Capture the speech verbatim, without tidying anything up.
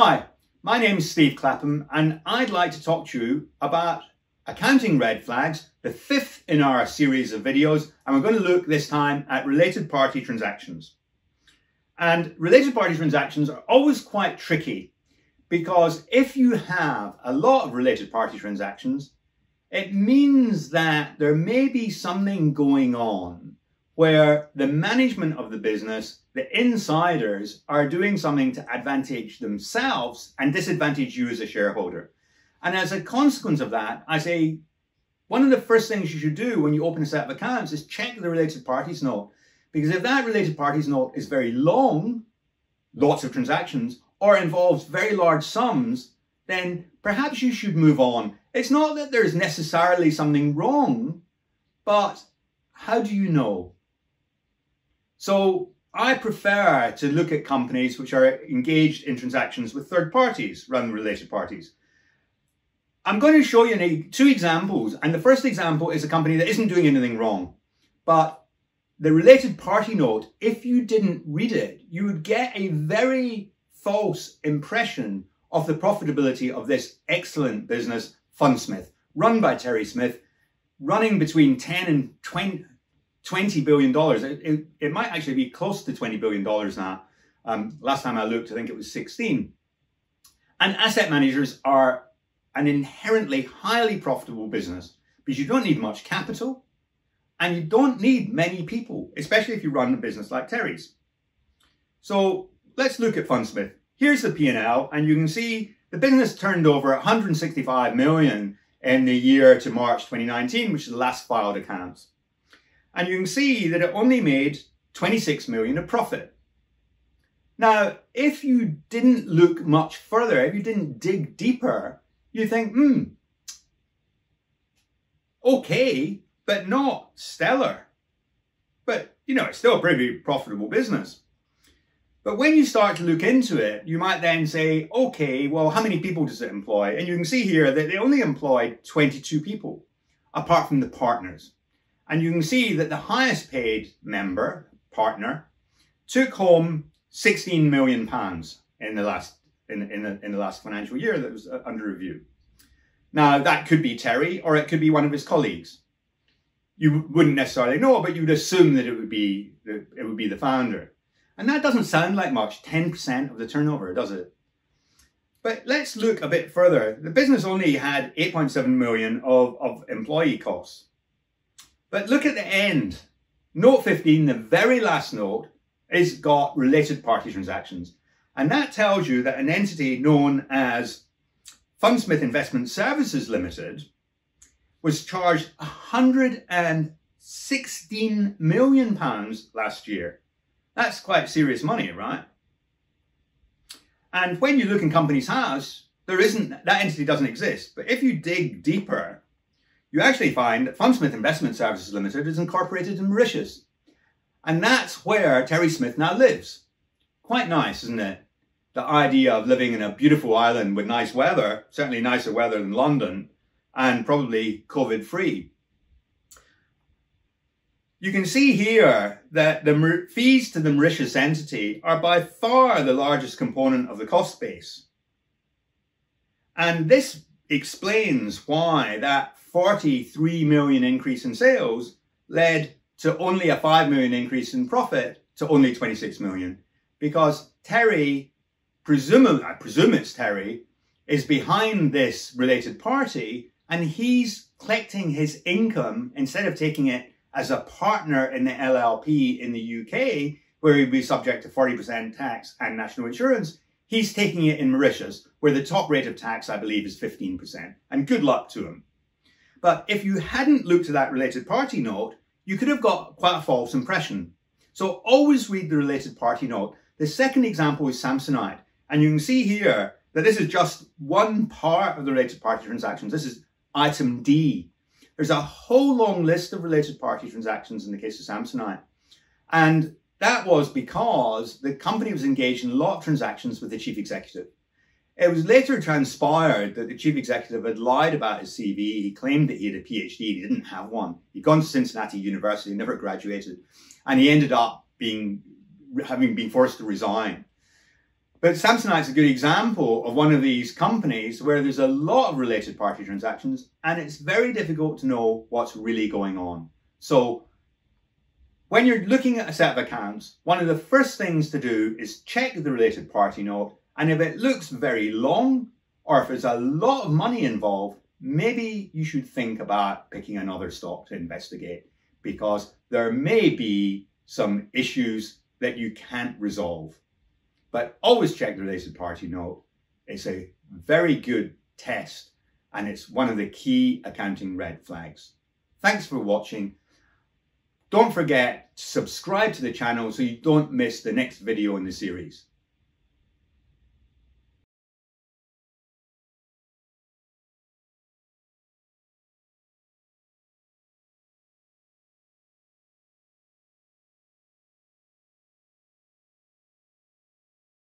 Hi, my name is Steve Clapham and I'd like to talk to you about Accounting Red Flags, the fifth in our series of videos, and we're going to look this time at related party transactions. And related party transactions are always quite tricky because if you have a lot of related party transactions, it means that there may be something going on where the management of the business, the insiders, are doing something to advantage themselves and disadvantage you as a shareholder. And as a consequence of that, I say, one of the first things you should do when you open a set of accounts is check the related parties note. Because if that related parties note is very long, lots of transactions, or involves very large sums, then perhaps you should move on. It's not that there's necessarily something wrong, but how do you know? So I prefer to look at companies which are engaged in transactions with third parties rather than related parties. I'm going to show you two examples, and the first example is a company that isn't doing anything wrong, but the related party note, if you didn't read it, you would get a very false impression of the profitability of this excellent business, Fundsmith, run by Terry Smith, running between ten and twenty billion dollars. It, it, it might actually be close to twenty billion dollars now. Um, last time I looked, I think it was sixteen. And asset managers are an inherently highly profitable business because you don't need much capital and you don't need many people, especially if you run a business like Terry's. So let's look at Fundsmith. Here's the P and L, and you can see the business turned over one hundred sixty-five million dollars in the year to March twenty nineteen, which is the last filed accounts. And you can see that it only made twenty-six million dollars of profit. Now, if you didn't look much further, if you didn't dig deeper, you think, hmm, okay, but not stellar. But, you know, it's still a pretty profitable business. But when you start to look into it, you might then say, okay, well, how many people does it employ? And you can see here that they only employed twenty-two people, apart from the partners. And you can see that the highest paid member, partner, took home sixteen million pounds in the last in, in, the, in the last financial year that was under review. Now, that could be Terry, or it could be one of his colleagues. You wouldn't necessarily know, but you would assume that it would be the, it would be the founder. And that doesn't sound like much, ten percent of the turnover, does it? But let's look a bit further. The business only had eight point seven million of, of employee costs. But look at the end. Note fifteen, the very last note, is got related party transactions. And that tells you that an entity known as Fundsmith Investment Services Limited was charged one hundred sixteen million pounds last year. That's quite serious money, right? And when you look in Companies House, there isn't, that entity doesn't exist. But if you dig deeper, you actually find that Fundsmith Investment Services Limited is incorporated in Mauritius. And that's where Terry Smith now lives. Quite nice, isn't it? The idea of living in a beautiful island with nice weather, certainly nicer weather than London, and probably COVID-free. You can see here that the fees to the Mauritius entity are by far the largest component of the cost base. And this explains why that forty-three million increase in sales led to only a five million increase in profit to only twenty-six million. Because Terry, presumably, I presume it's Terry, is behind this related party and he's collecting his income instead of taking it as a partner in the L L P in the U K, where he'd be subject to forty percent tax and national insurance. He's taking it in Mauritius, where the top rate of tax, I believe, is fifteen percent. And good luck to him. But if you hadn't looked at that related party note, you could have got quite a false impression. So always read the related party note. The second example is Samsonite. And you can see here that this is just one part of the related party transactions. This is item D. There's a whole long list of related party transactions in the case of Samsonite. And that was because the company was engaged in a lot of transactions with the chief executive. It was later transpired that the chief executive had lied about his C V. He claimed that he had a P H D. He didn't have one. He'd gone to Cincinnati University, never graduated. And he ended up being, having been forced to resign. But Samsonite's a good example of one of these companies where there's a lot of related party transactions and it's very difficult to know what's really going on. So when you're looking at a set of accounts, one of the first things to do is check the related party note, and if it looks very long or if there's a lot of money involved, maybe you should think about picking another stock to investigate, because there may be some issues that you can't resolve. But always check the related party note. It's a very good test and it's one of the key accounting red flags. Thanks for watching. Don't forget to subscribe to the channel so you don't miss the next video in the series.